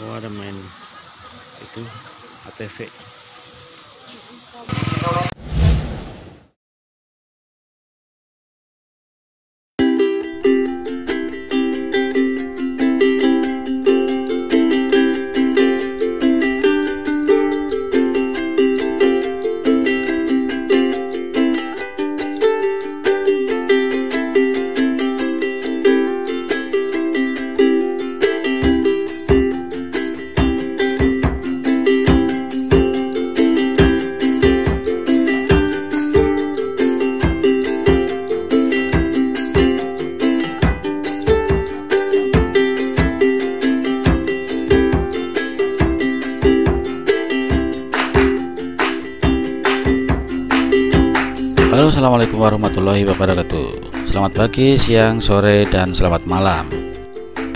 Oh, ada main itu ATV. Halo, assalamualaikum warahmatullahi wabarakatuh. Selamat pagi, siang, sore, dan selamat malam.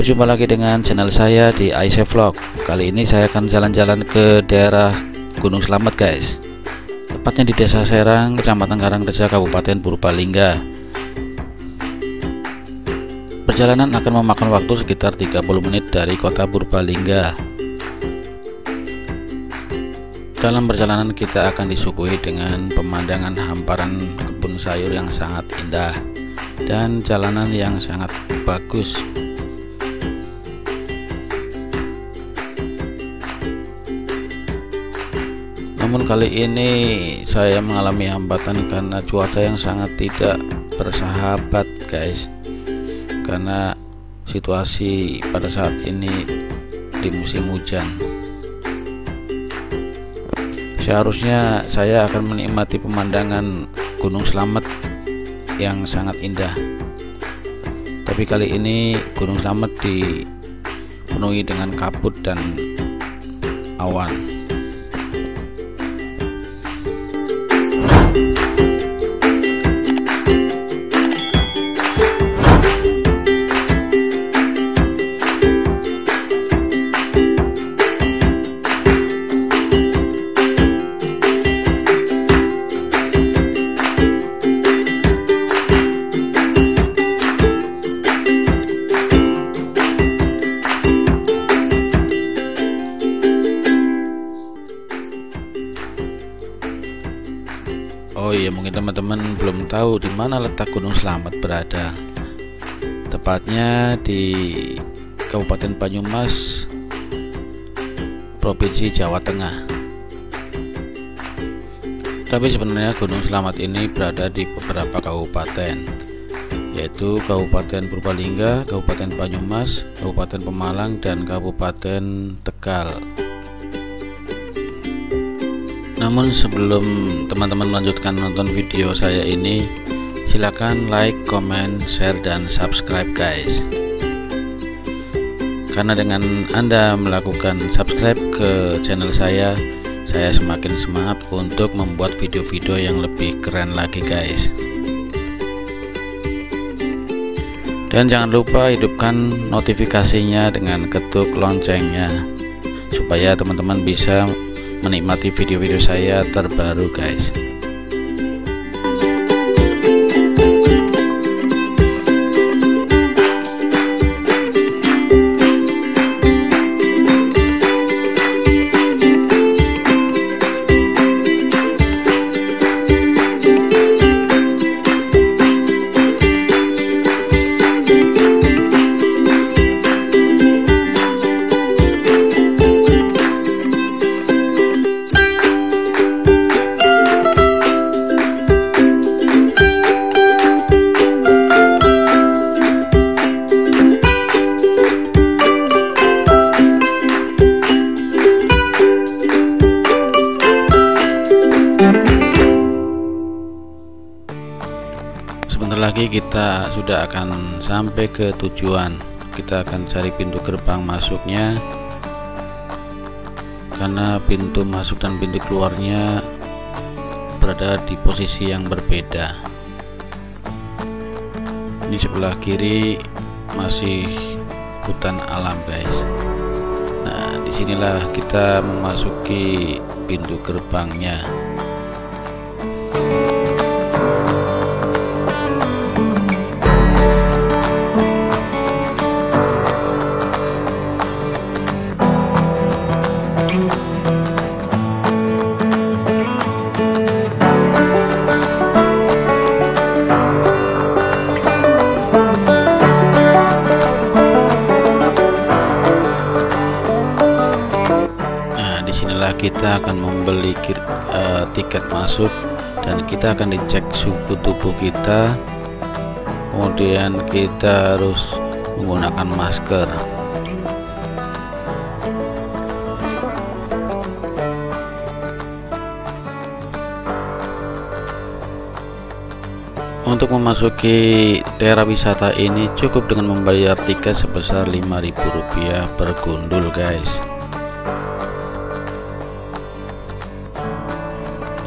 Berjumpa lagi dengan channel saya di AIC Vlog. Kali ini saya akan jalan-jalan ke daerah Gunung Slamet, guys. Tepatnya di Desa Serang, Kecamatan Karangreja, Kabupaten Purbalingga. Perjalanan akan memakan waktu sekitar 30 menit dari kota Purbalingga. Dalam perjalanan kita akan disuguhi dengan pemandangan hamparan kebun sayur yang sangat indah dan jalanan yang sangat bagus. Namun kali ini saya mengalami hambatan karena cuaca yang sangat tidak bersahabat, guys. Karena situasi pada saat ini di musim hujan. Seharusnya saya akan menikmati pemandangan Gunung Slamet yang sangat indah, tapi kali ini Gunung Slamet dipenuhi dengan kabut dan awan. Oh iya, mungkin teman-teman belum tahu di mana letak Gunung Slamet berada. Tepatnya di Kabupaten Banyumas, Provinsi Jawa Tengah. Tapi sebenarnya Gunung Slamet ini berada di beberapa kabupaten, yaitu Kabupaten Purbalingga, Kabupaten Banyumas, Kabupaten Pemalang, dan Kabupaten Tegal. Namun sebelum teman-teman melanjutkan nonton video saya ini, silakan like, comment, share, dan subscribe, guys. Karena dengan Anda melakukan subscribe ke channel saya semakin semangat untuk membuat video-video yang lebih keren lagi, guys. Dan jangan lupa hidupkan notifikasinya dengan ketuk loncengnya, supaya teman-teman bisa menikmati video-video saya terbaru, guys. Lagi kita sudah akan sampai ke tujuan. Kita akan cari pintu gerbang masuknya, karena pintu masuk dan pintu keluarnya berada di posisi yang berbeda. Di sebelah kiri masih hutan alam, guys. Nah, disinilah kita memasuki pintu gerbangnya. kita akan membeli tiket masuk dan kita akan dicek suhu tubuh kita, kemudian kita harus menggunakan masker. Untuk memasuki daerah wisata ini cukup dengan membayar tiket sebesar Rp5.000 per gundul, guys.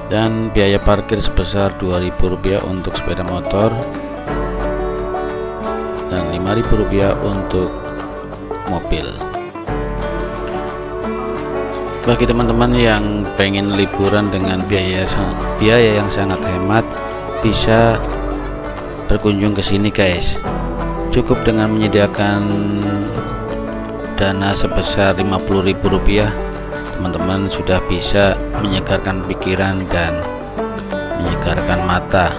Dan biaya parkir sebesar Rp2.000 untuk sepeda motor dan Rp5.000 untuk mobil. Bagi teman-teman yang pengen liburan dengan biaya yang sangat hemat, bisa berkunjung ke sini, guys. Cukup dengan menyediakan dana sebesar Rp50.000, teman-teman sudah bisa menyegarkan pikiran dan menyegarkan mata.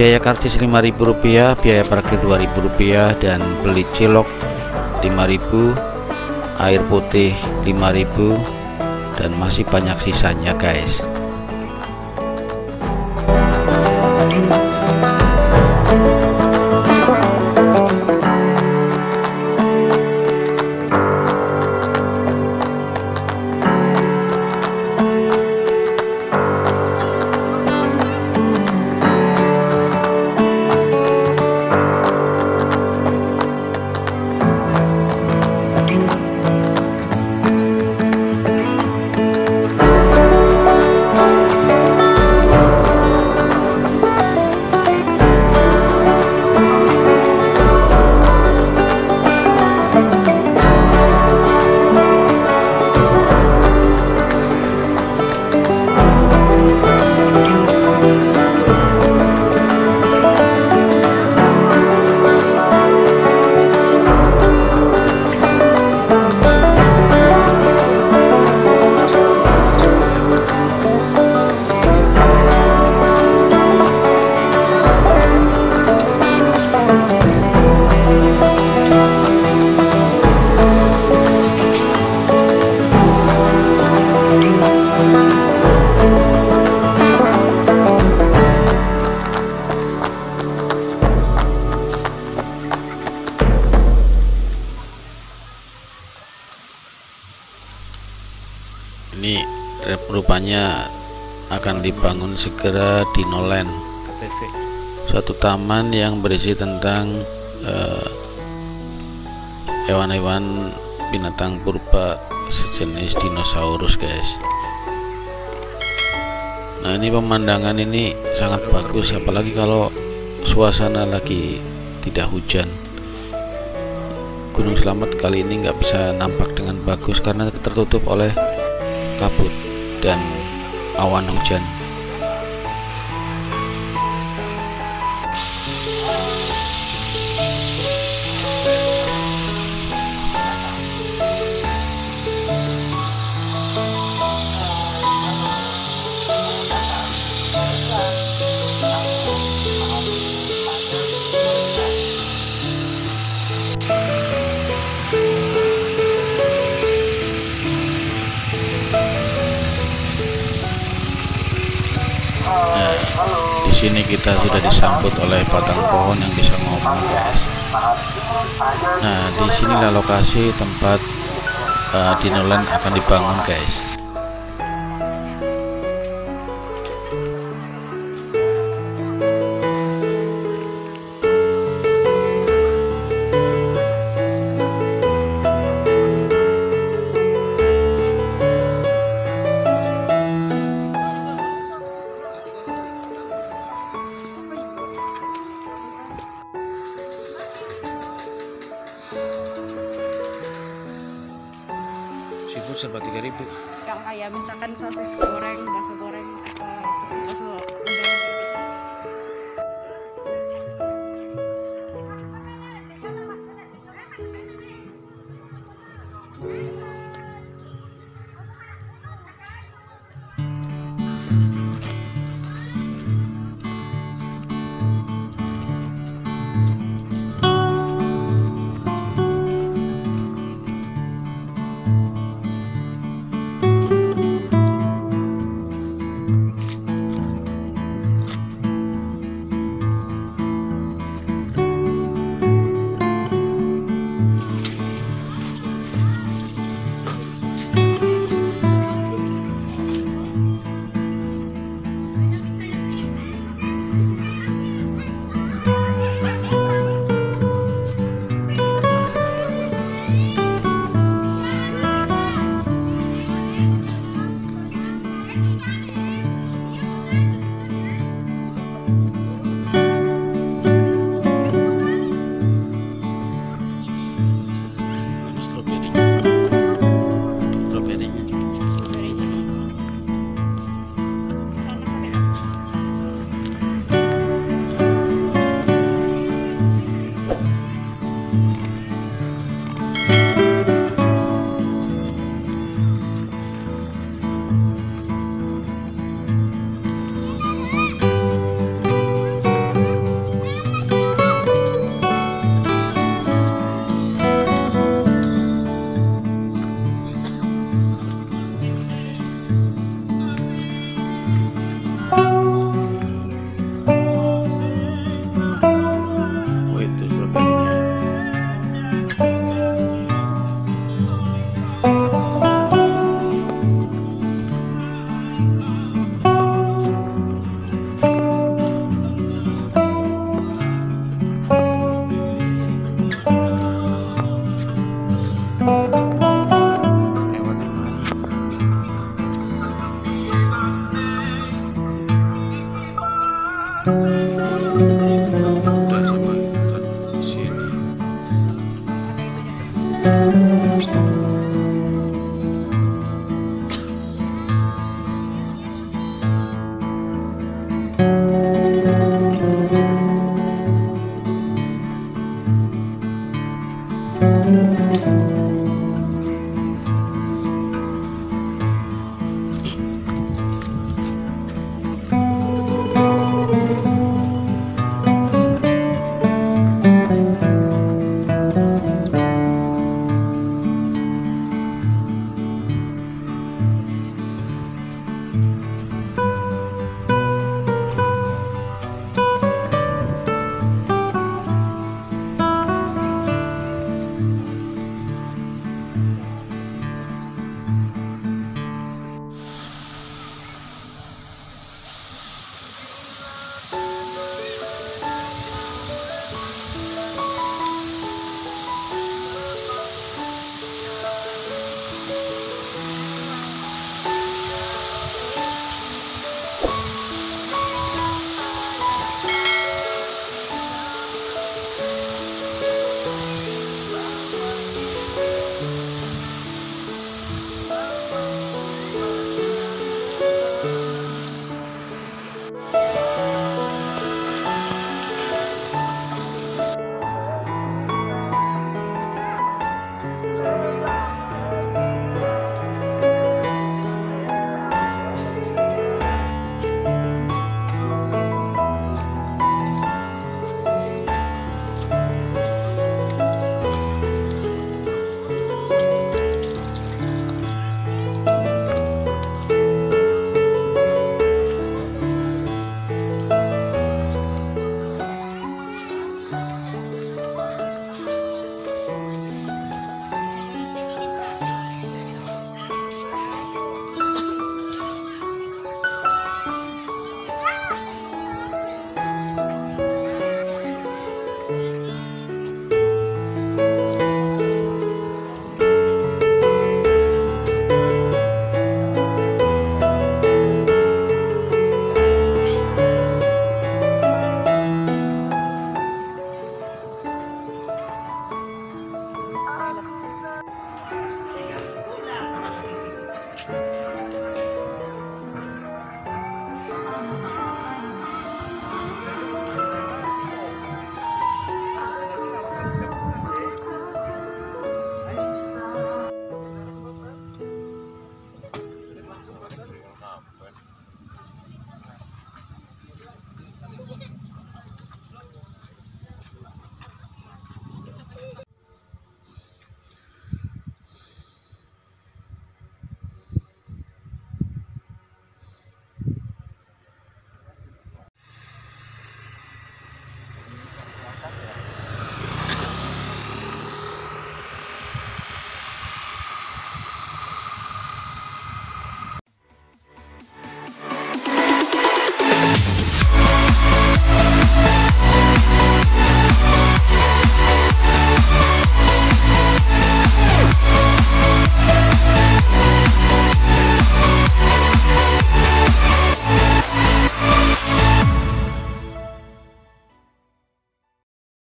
Biaya karcis Rp5.000, biaya parkir Rp2.000, dan beli cilok Rp5.000, air putih Rp5.000, dan masih banyak sisanya, guys. Ini rupanya akan dibangun segera di Nolen, suatu taman yang berisi tentang hewan-hewan binatang purba sejenis dinosaurus, guys. Nah, ini pemandangan ini sangat bagus, apalagi kalau suasana lagi tidak hujan. Gunung Slamet kali ini nggak bisa nampak dengan bagus karena tertutup oleh kabut dan awan hujan. Di sini kita sudah disambut oleh batang pohon yang bisa ngomong, guys. Nah, di sinilah lokasi tempat Dino Land akan dibangun, guys. Seafood sampai 3.000. Kalau kayak misalkan sosis goreng, bakso goreng, atau bakso udang.